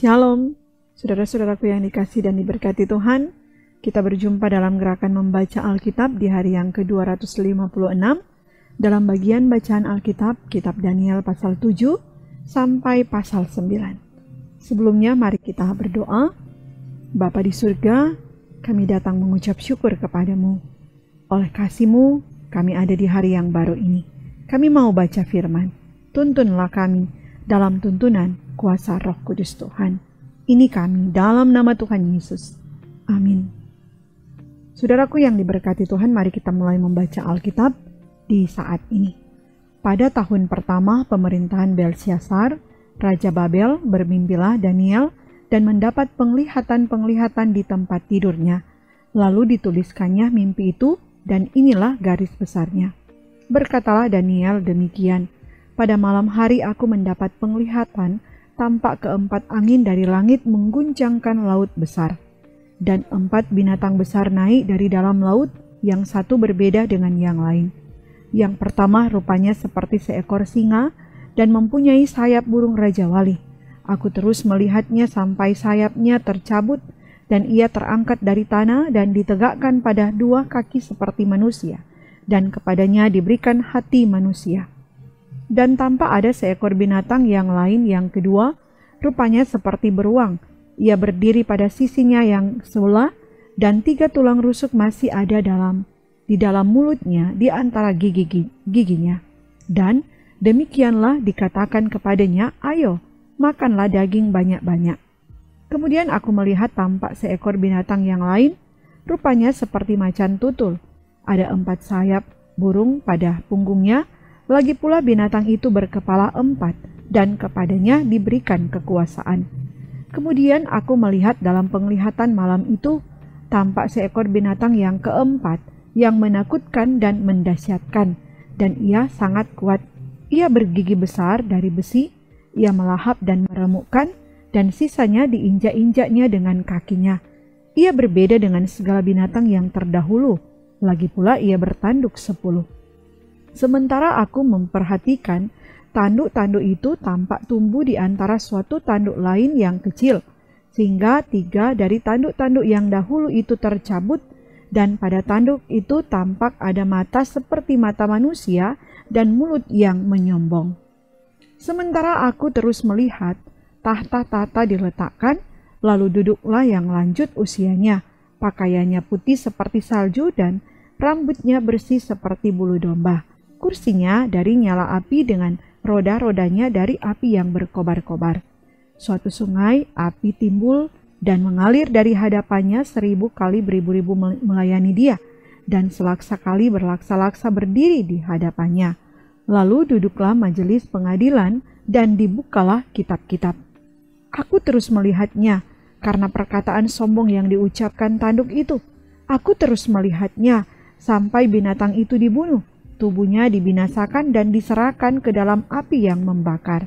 Shalom, saudara-saudaraku yang dikasihi dan diberkati Tuhan. Kita berjumpa dalam gerakan membaca Alkitab di hari yang ke-256 dalam bagian bacaan Alkitab, Kitab Daniel pasal 7 sampai pasal 9. Sebelumnya mari kita berdoa. Bapa di surga, kami datang mengucap syukur kepadamu. Oleh kasih-Mu, kami ada di hari yang baru ini. Kami mau baca firman. Tuntunlah kami dalam tuntunan kuasa Roh Kudus Tuhan. Ini kami dalam nama Tuhan Yesus. Amin. Saudaraku yang diberkati Tuhan, mari kita mulai membaca Alkitab di saat ini. Pada tahun pertama pemerintahan Belsiasar, Raja Babel, bermimpilah Daniel dan mendapat penglihatan-penglihatan di tempat tidurnya. Lalu dituliskannya mimpi itu, dan inilah garis besarnya. Berkatalah Daniel demikian, "Pada malam hari aku mendapat penglihatan, tampak keempat angin dari langit mengguncangkan laut besar. Dan empat binatang besar naik dari dalam laut, yang satu berbeda dengan yang lain. Yang pertama rupanya seperti seekor singa dan mempunyai sayap burung Raja Wali. Aku terus melihatnya sampai sayapnya tercabut dan ia terangkat dari tanah dan ditegakkan pada dua kaki seperti manusia. Dan kepadanya diberikan hati manusia. Dan tanpa ada seekor binatang yang lain yang kedua, rupanya seperti beruang. Ia berdiri pada sisinya yang sebelah, dan tiga tulang rusuk masih ada di dalam mulutnya di antara giginya. Dan demikianlah dikatakan kepadanya, ayo, makanlah daging banyak-banyak. Kemudian aku melihat tampak seekor binatang yang lain, rupanya seperti macan tutul. Ada empat sayap burung pada punggungnya, lagi pula binatang itu berkepala empat, dan kepadanya diberikan kekuasaan. Kemudian aku melihat dalam penglihatan malam itu, tampak seekor binatang yang keempat, yang menakutkan dan mendahsyatkan, dan ia sangat kuat. Ia bergigi besar dari besi, ia melahap dan meremukkan, dan sisanya diinjak-injaknya dengan kakinya. Ia berbeda dengan segala binatang yang terdahulu, lagi pula ia bertanduk 10. Sementara aku memperhatikan, tanduk-tanduk itu tampak tumbuh di antara suatu tanduk lain yang kecil, sehingga tiga dari tanduk-tanduk yang dahulu itu tercabut, dan pada tanduk itu tampak ada mata seperti mata manusia dan mulut yang menyombong. Sementara aku terus melihat, tahta-tahta diletakkan, lalu duduklah yang lanjut usianya, pakaiannya putih seperti salju dan rambutnya bersih seperti bulu domba. Kursinya dari nyala api dengan roda-rodanya dari api yang berkobar-kobar. Suatu sungai api timbul dan mengalir dari hadapannya, 1000 kali beribu-ribu melayani dia. Dan selaksa kali berlaksa-laksa berdiri di hadapannya. Lalu duduklah majelis pengadilan dan dibukalah kitab-kitab. Aku terus melihatnya karena perkataan sombong yang diucapkan tanduk itu. Aku terus melihatnya sampai binatang itu dibunuh, tubuhnya dibinasakan dan diserahkan ke dalam api yang membakar.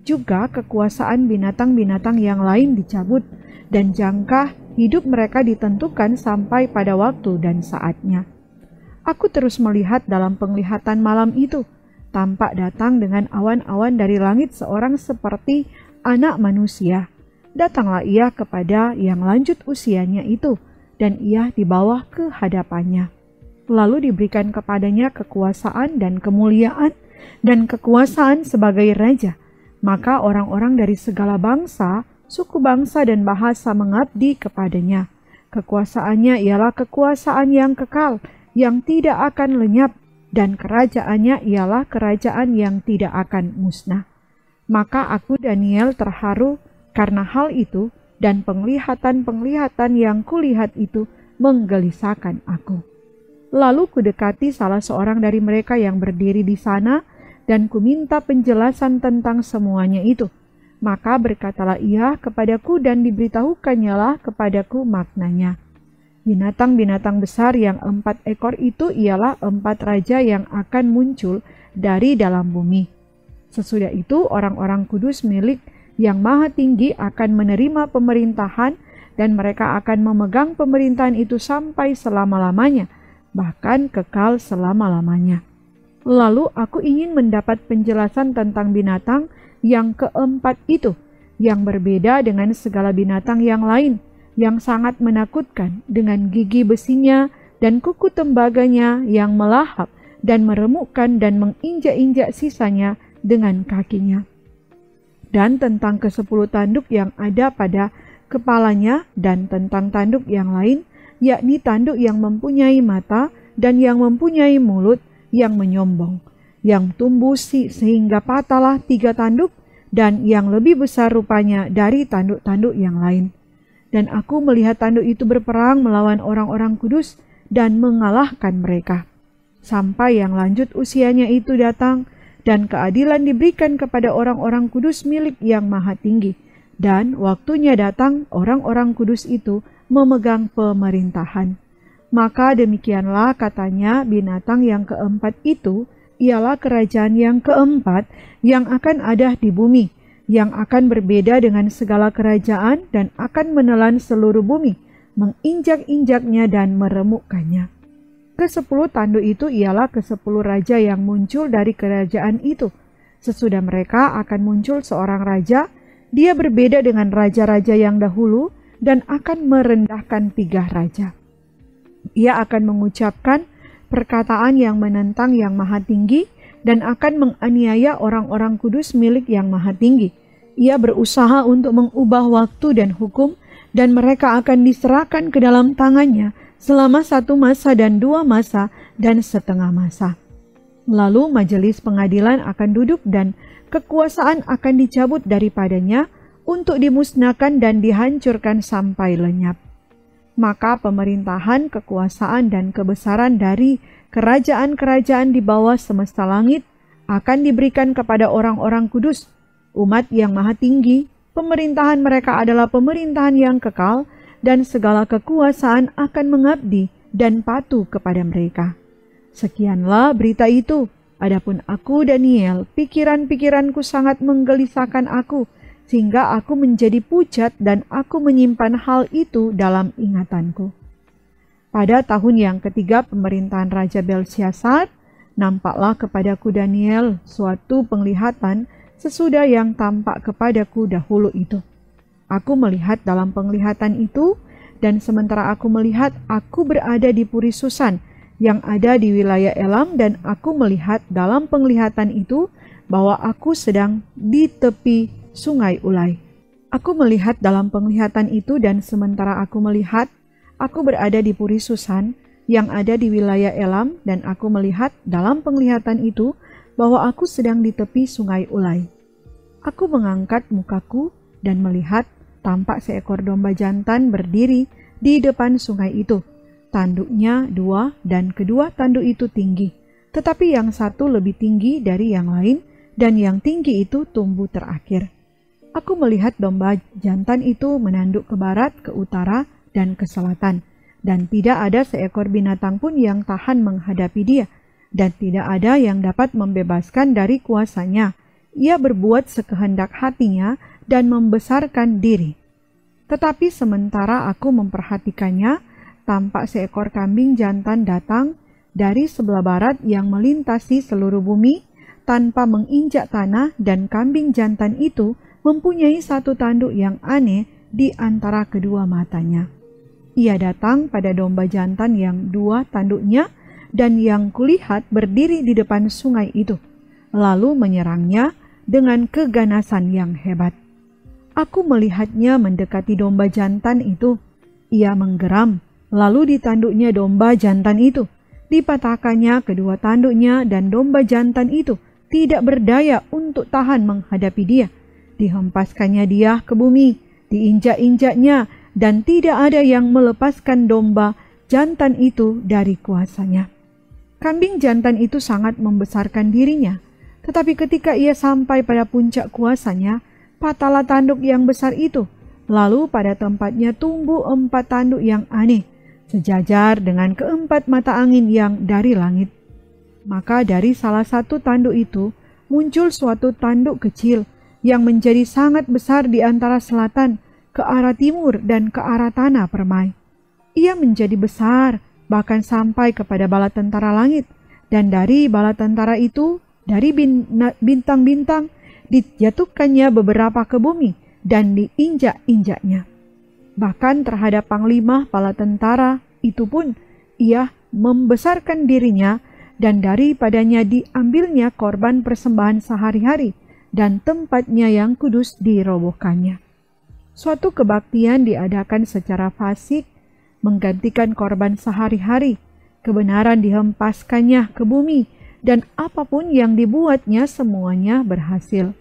Juga kekuasaan binatang-binatang yang lain dicabut, dan jangka hidup mereka ditentukan sampai pada waktu dan saatnya. Aku terus melihat dalam penglihatan malam itu, tampak datang dengan awan-awan dari langit seorang seperti anak manusia. Datanglah ia kepada yang lanjut usianya itu, dan ia dibawa ke hadapannya. Lalu diberikan kepadanya kekuasaan dan kemuliaan dan kekuasaan sebagai raja. Maka orang-orang dari segala bangsa, suku bangsa dan bahasa mengabdi kepadanya. Kekuasaannya ialah kekuasaan yang kekal, yang tidak akan lenyap, dan kerajaannya ialah kerajaan yang tidak akan musnah. Maka aku Daniel terharu karena hal itu, dan penglihatan-penglihatan yang kulihat itu menggelisahkan aku. Lalu kudekati salah seorang dari mereka yang berdiri di sana, dan kuminta penjelasan tentang semuanya itu. Maka berkatalah ia kepadaku dan diberitahukannya kepadaku maknanya. Binatang-binatang besar yang 4 ekor itu ialah 4 raja yang akan muncul dari dalam bumi. Sesudah itu orang-orang kudus milik Yang Maha Tinggi akan menerima pemerintahan, dan mereka akan memegang pemerintahan itu sampai selama-lamanya, bahkan kekal selama-lamanya. Lalu aku ingin mendapat penjelasan tentang binatang yang keempat itu, yang berbeda dengan segala binatang yang lain, yang sangat menakutkan dengan gigi besinya dan kuku tembaganya yang melahap dan meremukkan dan menginjak-injak sisanya dengan kakinya. Dan tentang ke-10 tanduk yang ada pada kepalanya dan tentang tanduk yang lain, yakni tanduk yang mempunyai mata dan yang mempunyai mulut yang menyombong, yang tumbuh sehingga patahlah 3 tanduk dan yang lebih besar rupanya dari tanduk-tanduk yang lain. Dan aku melihat tanduk itu berperang melawan orang-orang kudus dan mengalahkan mereka. Sampai yang lanjut usianya itu datang, dan keadilan diberikan kepada orang-orang kudus milik Yang Maha Tinggi. Dan waktunya datang, orang-orang kudus itu memegang pemerintahan. Maka demikianlah katanya, binatang yang keempat itu ialah kerajaan yang keempat yang akan ada di bumi, yang akan berbeda dengan segala kerajaan dan akan menelan seluruh bumi, menginjak-injaknya dan meremukkannya. Ke-10 tanduk itu ialah ke-10 raja yang muncul dari kerajaan itu. Sesudah mereka akan muncul seorang raja, dia berbeda dengan raja-raja yang dahulu dan akan merendahkan 3 raja. Ia akan mengucapkan perkataan yang menentang Yang Maha Tinggi dan akan menganiaya orang-orang kudus milik Yang Maha Tinggi. Ia berusaha untuk mengubah waktu dan hukum, dan mereka akan diserahkan ke dalam tangannya selama 1 masa dan 2 masa dan setengah masa. Lalu majelis pengadilan akan duduk dan kekuasaan akan dicabut daripadanya untuk dimusnahkan dan dihancurkan sampai lenyap. Maka pemerintahan, kekuasaan, dan kebesaran dari kerajaan-kerajaan di bawah semesta langit akan diberikan kepada orang-orang kudus, umat Yang Maha Tinggi. Pemerintahan mereka adalah pemerintahan yang kekal, dan segala kekuasaan akan mengabdi dan patuh kepada mereka. Sekianlah berita itu. Adapun aku, Daniel, pikiran-pikiranku sangat menggelisahkan aku, sehingga aku menjadi pucat dan aku menyimpan hal itu dalam ingatanku. Pada tahun yang ketiga pemerintahan Raja Belsiasar, nampaklah kepadaku Daniel suatu penglihatan sesudah yang tampak kepadaku dahulu itu. Aku melihat dalam penglihatan itu, dan sementara aku melihat, aku berada di Puri Susan yang ada di wilayah Elam, dan aku melihat dalam penglihatan itu bahwa aku sedang di tepi sungai Ulai. Aku melihat dalam penglihatan itu, dan sementara aku melihat, aku berada di Puri Susan yang ada di wilayah Elam, dan aku melihat dalam penglihatan itu bahwa aku sedang di tepi sungai Ulai. Aku mengangkat mukaku dan melihat tampak seekor domba jantan berdiri di depan sungai itu. Tanduknya 2 dan kedua tanduk itu tinggi, tetapi yang satu lebih tinggi dari yang lain, dan yang tinggi itu tumbuh terakhir. Aku melihat domba jantan itu menanduk ke barat, ke utara, dan ke selatan, dan tidak ada seekor binatang pun yang tahan menghadapi dia, dan tidak ada yang dapat membebaskan dari kuasanya. Ia berbuat sekehendak hatinya dan membesarkan diri. Tetapi sementara aku memperhatikannya, tampak seekor kambing jantan datang dari sebelah barat yang melintasi seluruh bumi tanpa menginjak tanah, dan kambing jantan itu mempunyai satu tanduk yang aneh di antara kedua matanya. Ia datang pada domba jantan yang 2 tanduknya dan yang kulihat berdiri di depan sungai itu, lalu menyerangnya dengan keganasan yang hebat. Aku melihatnya mendekati domba jantan itu. Ia menggeram, lalu ditanduknya domba jantan itu, dipatahkannya kedua tanduknya, dan domba jantan itu tidak berdaya untuk tahan menghadapi dia. Dihempaskannya dia ke bumi, diinjak-injaknya, dan tidak ada yang melepaskan domba jantan itu dari kuasanya. Kambing jantan itu sangat membesarkan dirinya, tetapi ketika ia sampai pada puncak kuasanya, patahlah tanduk yang besar itu, lalu pada tempatnya tumbuh 4 tanduk yang aneh, sejajar dengan keempat mata angin yang dari langit. Maka dari salah satu tanduk itu muncul suatu tanduk kecil yang menjadi sangat besar di antara selatan, ke arah timur, dan ke arah tanah permai. Ia menjadi besar, bahkan sampai kepada bala tentara langit, dan dari bala tentara itu, dari bintang-bintang, dijatuhkannya beberapa ke bumi, dan diinjak-injaknya. Bahkan terhadap panglima kepala tentara itu pun ia membesarkan dirinya, dan daripadanya diambilnya korban persembahan sehari-hari dan tempatnya yang kudus dirobohkannya. Suatu kebaktian diadakan secara fasik menggantikan korban sehari-hari. Kebenaran dihempaskannya ke bumi, dan apapun yang dibuatnya semuanya berhasil.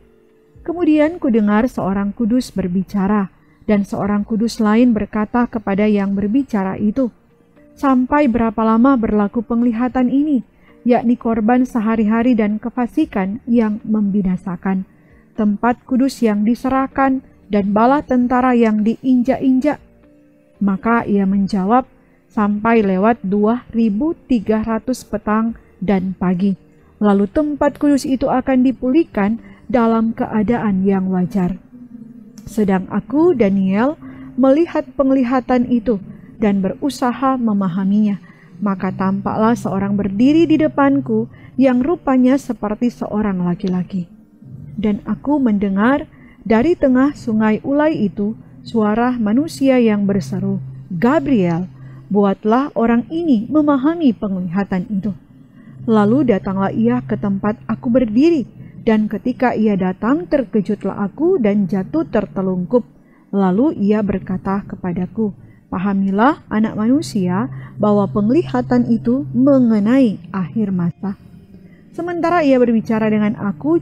Kemudian kudengar seorang kudus berbicara, dan seorang kudus lain berkata kepada yang berbicara itu, "Sampai berapa lama berlaku penglihatan ini, yakni korban sehari-hari dan kefasikan yang membinasakan, tempat kudus yang diserahkan, dan bala tentara yang diinjak-injak?" Maka ia menjawab, "Sampai lewat 2.300 petang dan pagi. Lalu tempat kudus itu akan dipulihkan dalam keadaan yang wajar." Sedang aku, Daniel, melihat penglihatan itu dan berusaha memahaminya. Maka tampaklah seorang berdiri di depanku yang rupanya seperti seorang laki-laki. Dan aku mendengar dari tengah sungai Ulai itu suara manusia yang berseru, "Gabriel, buatlah orang ini memahami penglihatan itu." Lalu datanglah ia ke tempat aku berdiri, dan ketika ia datang terkejutlah aku dan jatuh tertelungkup. Lalu ia berkata kepadaku, "Pahamilah anak manusia bahwa penglihatan itu mengenai akhir masa." Sementara ia berbicara dengan aku,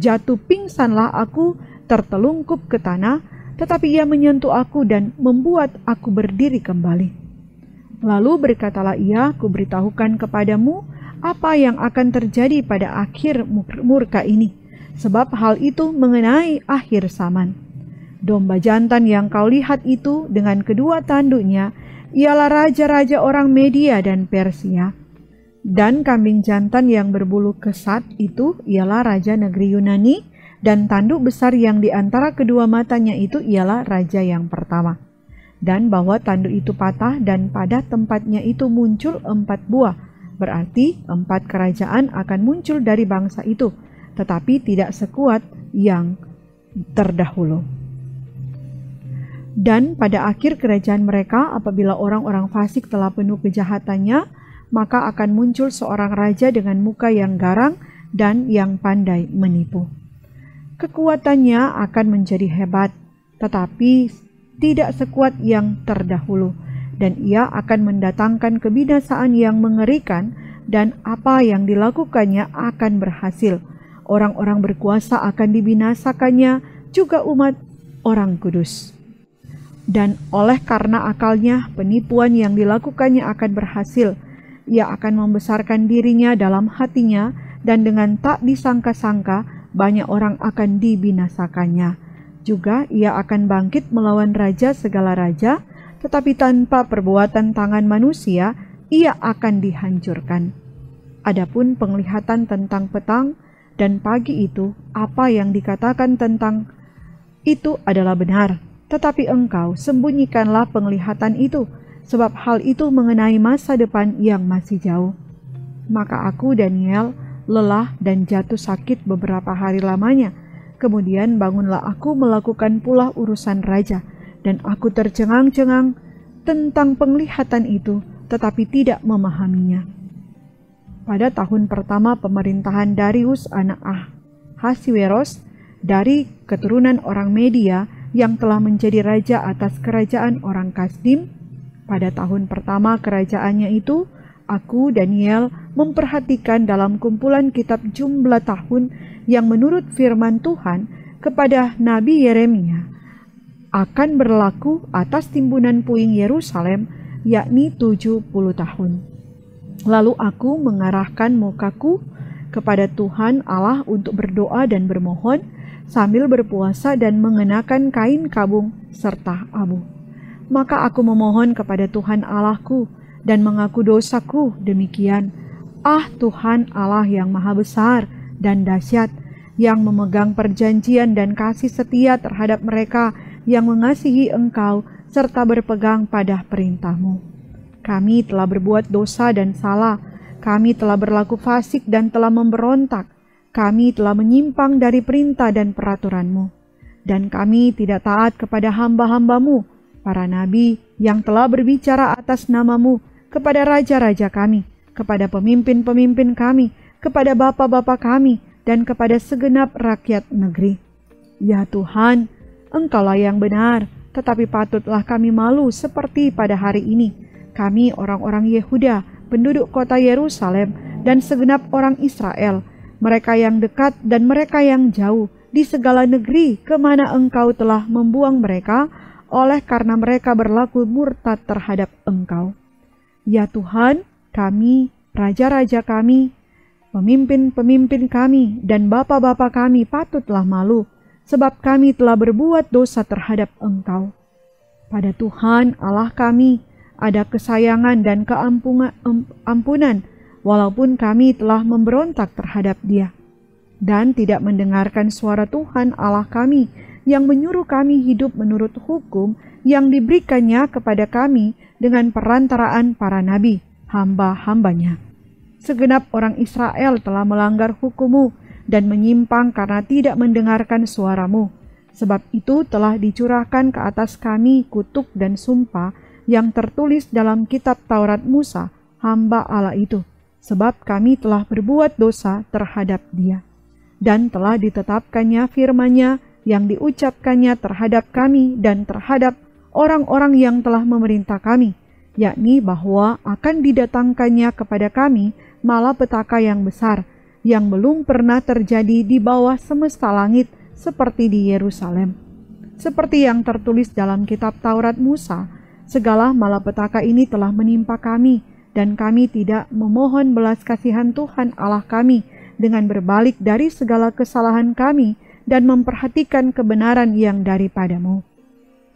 jatuh pingsanlah aku tertelungkup ke tanah, tetapi ia menyentuh aku dan membuat aku berdiri kembali. Lalu berkatalah ia, "Kuberitahukan kepadamu apa yang akan terjadi pada akhir murka ini, sebab hal itu mengenai akhir zaman. Domba jantan yang kau lihat itu dengan kedua tanduknya, ialah raja-raja orang Media dan Persia. Dan kambing jantan yang berbulu kesat itu ialah raja negeri Yunani, dan tanduk besar yang diantara kedua matanya itu ialah raja yang pertama. Dan bahwa tanduk itu patah dan pada tempatnya itu muncul 4 buah, berarti 4 kerajaan akan muncul dari bangsa itu, tetapi tidak sekuat yang terdahulu. Dan pada akhir kerajaan mereka, apabila orang-orang fasik telah penuh kejahatannya, maka akan muncul seorang raja dengan muka yang garang dan yang pandai menipu. Kekuatannya akan menjadi hebat, tetapi tidak sekuat yang terdahulu, dan ia akan mendatangkan kebinasaan yang mengerikan, dan apa yang dilakukannya akan berhasil. Orang-orang berkuasa akan dibinasakannya, juga umat orang kudus. Dan oleh karena akalnya, penipuan yang dilakukannya akan berhasil. Ia akan membesarkan dirinya dalam hatinya, dan dengan tak disangka-sangka, banyak orang akan dibinasakannya. Juga ia akan bangkit melawan raja segala raja, tetapi tanpa perbuatan tangan manusia, ia akan dihancurkan. Adapun penglihatan tentang petang dan pagi itu, apa yang dikatakan tentang itu adalah benar. Tetapi engkau sembunyikanlah penglihatan itu, sebab hal itu mengenai masa depan yang masih jauh." Maka aku, Daniel, lelah dan jatuh sakit beberapa hari lamanya. Kemudian bangunlah aku melakukan pula urusan raja, dan aku tercengang-cengang tentang penglihatan itu, tetapi tidak memahaminya. Pada tahun pertama pemerintahan Darius anak Ahasweros dari keturunan orang Media yang telah menjadi raja atas kerajaan orang Kasdim, pada tahun pertama kerajaannya itu, aku, Daniel, memperhatikan dalam kumpulan kitab jumlah tahun yang menurut firman Tuhan kepada Nabi Yeremia akan berlaku atas timbunan puing Yerusalem, yakni 70 tahun. Lalu aku mengarahkan mukaku kepada Tuhan Allah untuk berdoa dan bermohon, sambil berpuasa dan mengenakan kain kabung serta abu. Maka aku memohon kepada Tuhan Allahku dan mengaku dosaku demikian, "Ah Tuhan Allah yang maha besar dan dahsyat, yang memegang perjanjian dan kasih setia terhadap mereka yang mengasihi Engkau serta berpegang pada perintahmu. Kami telah berbuat dosa dan salah, kami telah berlaku fasik dan telah memberontak, kami telah menyimpang dari perintah dan peraturanmu. dan kami tidak taat kepada hamba-hambamu, para nabi yang telah berbicara atas namamu, kepada raja-raja kami, kepada pemimpin-pemimpin kami, kepada bapa-bapa kami, dan kepada segenap rakyat negeri. Ya Tuhan, Engkaulah yang benar, tetapi patutlah kami malu seperti pada hari ini. Kami orang-orang Yehuda, penduduk kota Yerusalem, dan segenap orang Israel, mereka yang dekat dan mereka yang jauh, di segala negeri kemana Engkau telah membuang mereka, oleh karena mereka berlaku murtad terhadap Engkau. Ya Tuhan, kami, raja-raja kami, pemimpin-pemimpin kami, dan bapa-bapa kami patutlah malu, sebab kami telah berbuat dosa terhadap Engkau. Pada Tuhan Allah kami ada kesayangan dan ampunan, walaupun kami telah memberontak terhadap Dia, dan tidak mendengarkan suara Tuhan Allah kami, yang menyuruh kami hidup menurut hukum yang diberikannya kepada kami dengan perantaraan para nabi, hamba-hambanya. Segenap orang Israel telah melanggar hukum-Mu dan menyimpang karena tidak mendengarkan suara-Mu. Sebab itu telah dicurahkan ke atas kami kutuk dan sumpah yang tertulis dalam kitab Taurat Musa, hamba Allah itu. Sebab kami telah berbuat dosa terhadap Dia. Dan telah ditetapkannya firman-Nya yang diucapkannya terhadap kami dan terhadap orang-orang yang telah memerintah kami, yakni bahwa akan didatangkannya kepada kami malapetaka yang besar, yang belum pernah terjadi di bawah semesta langit seperti di Yerusalem. Seperti yang tertulis dalam kitab Taurat Musa, segala malapetaka ini telah menimpa kami, dan kami tidak memohon belas kasihan Tuhan Allah kami dengan berbalik dari segala kesalahan kami dan memperhatikan kebenaran yang daripada-Mu.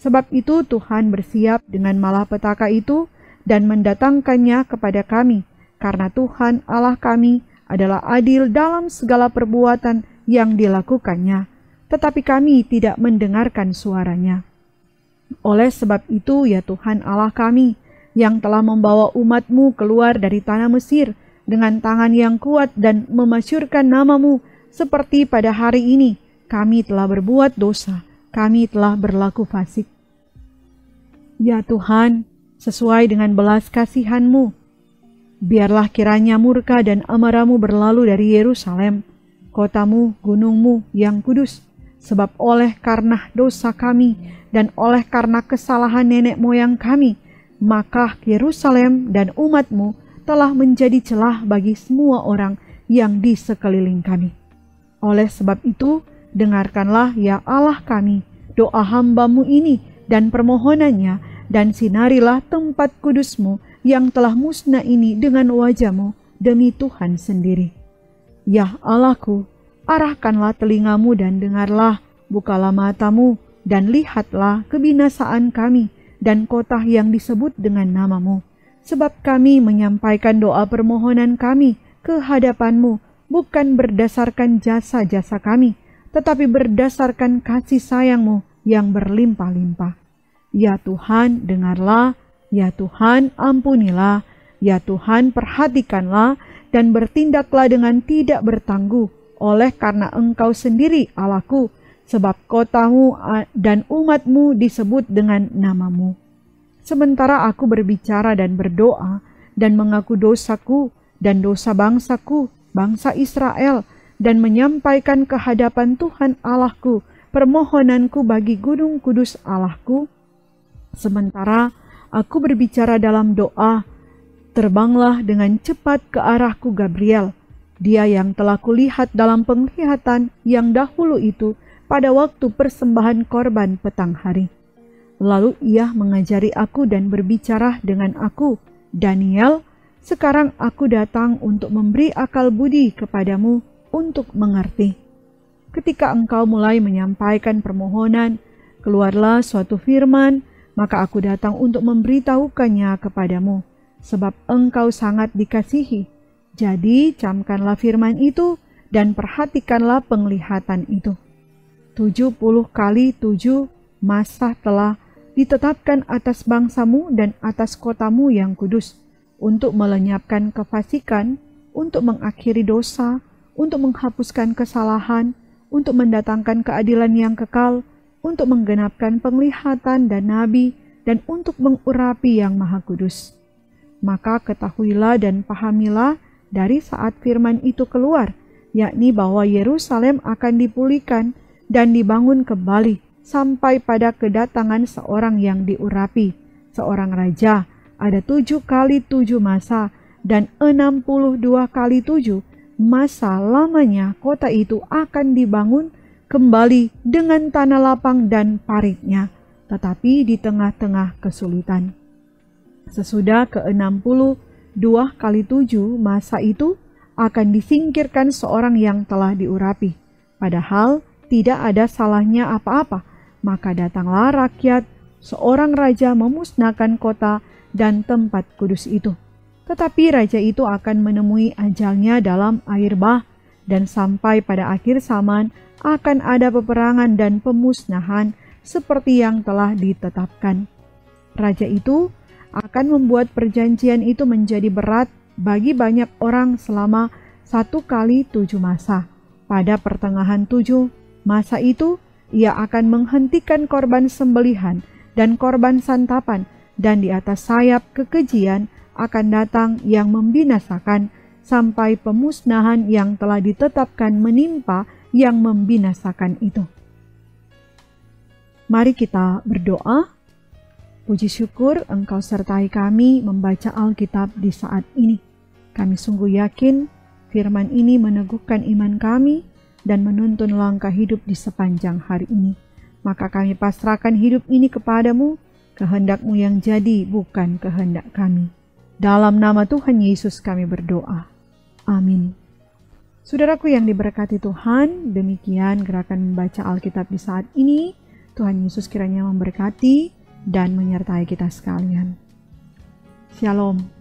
Sebab itu Tuhan bersiap dengan malapetaka itu dan mendatangkannya kepada kami, karena Tuhan Allah kami adalah adil dalam segala perbuatan yang dilakukannya, tetapi kami tidak mendengarkan suara-Nya. Oleh sebab itu, ya Tuhan Allah kami, yang telah membawa umat-Mu keluar dari tanah Mesir dengan tangan yang kuat dan memasyurkan nama-Mu, seperti pada hari ini, kami telah berbuat dosa, kami telah berlaku fasik. Ya Tuhan, sesuai dengan belas kasihan-Mu, biarlah kiranya murka dan amarah-Mu berlalu dari Yerusalem, kota-Mu, gunung-Mu yang kudus. Sebab oleh karena dosa kami dan oleh karena kesalahan nenek moyang kami, maka Yerusalem dan umat-Mu telah menjadi celah bagi semua orang yang di sekeliling kami. Oleh sebab itu, dengarkanlah ya Allah kami doa hamba-Mu ini dan permohonannya, dan sinarilah tempat kudus-Mu yang telah musnah ini dengan wajah-Mu demi Tuhan sendiri. Ya Allahku, arahkanlah telinga-Mu dan dengarlah, bukalah mata-Mu dan lihatlah kebinasaan kami dan kota yang disebut dengan nama-Mu. Sebab kami menyampaikan doa permohonan kami ke hadapan-Mu, bukan berdasarkan jasa-jasa kami, tetapi berdasarkan kasih sayang-Mu yang berlimpah-limpah. Ya Tuhan, dengarlah. Ya Tuhan, ampunilah. Ya Tuhan, perhatikanlah dan bertindaklah dengan tidak bertangguh, oleh karena Engkau sendiri Allahku, sebab kota-Mu dan umat-Mu disebut dengan nama-Mu. Sementara aku berbicara dan berdoa dan mengaku dosaku dan dosa bangsaku, bangsa Israel, dan menyampaikan ke hadapan Tuhan Allahku permohonanku bagi gunung kudus Allahku, sementara aku berbicara dalam doa, terbanglah dengan cepat ke arahku Gabriel, dia yang telah kulihat dalam penglihatan yang dahulu itu pada waktu persembahan korban petang hari. Lalu ia mengajari aku dan berbicara dengan aku, Daniel, sekarang aku datang untuk memberi akal budi kepadamu untuk mengerti. Ketika engkau mulai menyampaikan permohonan, keluarlah suatu firman, maka aku datang untuk memberitahukannya kepadamu, sebab engkau sangat dikasihi. Jadi camkanlah firman itu dan perhatikanlah penglihatan itu. 70 kali 7 masa telah ditetapkan atas bangsamu dan atas kotamu yang kudus, untuk melenyapkan kefasikan, untuk mengakhiri dosa, untuk menghapuskan kesalahan, untuk mendatangkan keadilan yang kekal, untuk menggenapkan penglihatan dan nabi, dan untuk mengurapi yang Maha Kudus. Maka ketahuilah dan pahamilah dari saat firman itu keluar, yakni bahwa Yerusalem akan dipulihkan dan dibangun kembali sampai pada kedatangan seorang yang diurapi, seorang raja, ada 7 kali 7 masa, dan 62 kali 7 masa lamanya kota itu akan dibangun kembali dengan tanah lapang dan paritnya, tetapi di tengah-tengah kesulitan. Sesudah ke-62 kali 7 masa itu akan disingkirkan seorang yang telah diurapi, padahal tidak ada salahnya apa-apa. Maka datanglah rakyat, seorang raja memusnahkan kota dan tempat kudus itu. Tetapi raja itu akan menemui ajalnya dalam air bah, dan sampai pada akhir zaman akan ada peperangan dan pemusnahan seperti yang telah ditetapkan. Raja itu akan membuat perjanjian itu menjadi berat bagi banyak orang selama 1 kali 7 masa. Pada pertengahan 7 masa itu, ia akan menghentikan korban sembelihan dan korban santapan, dan di atas sayap kekejian akan datang yang membinasakan, sampai pemusnahan yang telah ditetapkan menimpa yang membinasakan itu. Mari kita berdoa. Puji syukur Engkau sertai kami membaca Alkitab di saat ini. Kami sungguh yakin firman ini meneguhkan iman kami dan menuntun langkah hidup di sepanjang hari ini. Maka kami pasrahkan hidup ini kepadamu, kehendak-Mu yang jadi bukan kehendak kami. Dalam nama Tuhan Yesus kami berdoa. Amin. Saudaraku yang diberkati Tuhan, demikian gerakan membaca Alkitab di saat ini. Tuhan Yesus kiranya memberkati dan menyertai kita sekalian. Shalom.